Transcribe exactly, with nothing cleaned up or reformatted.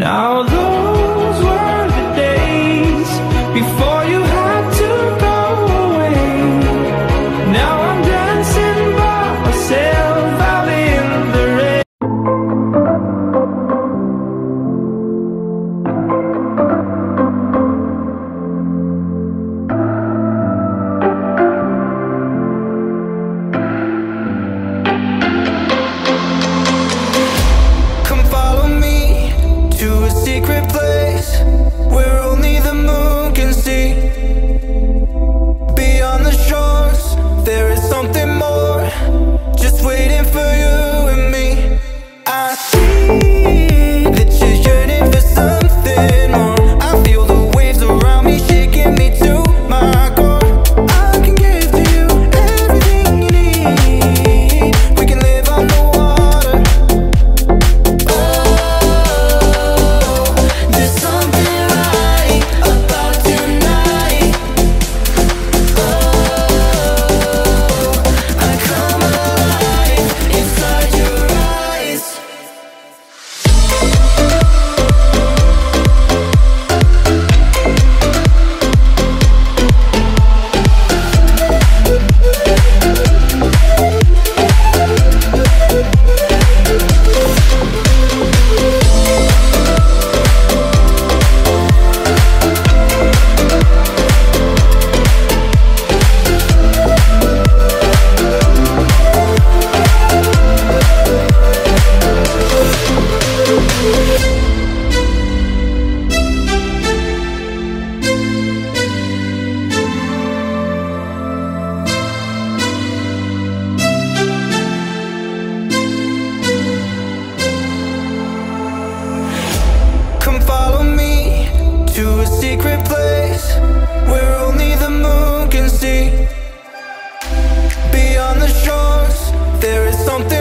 Now those were the days before you had to go away. Now I'm dancing by myself out in the rain. Come follow me to a secret place where only the moon can see. Beyond the shores, there is something more just waiting for you and me. I see that you're yearning for something more. I feel the waves around me shaking me to my core. I can give to you everything you need. We can live on the to a secret place where only the moon can see. Beyond the shores, there is something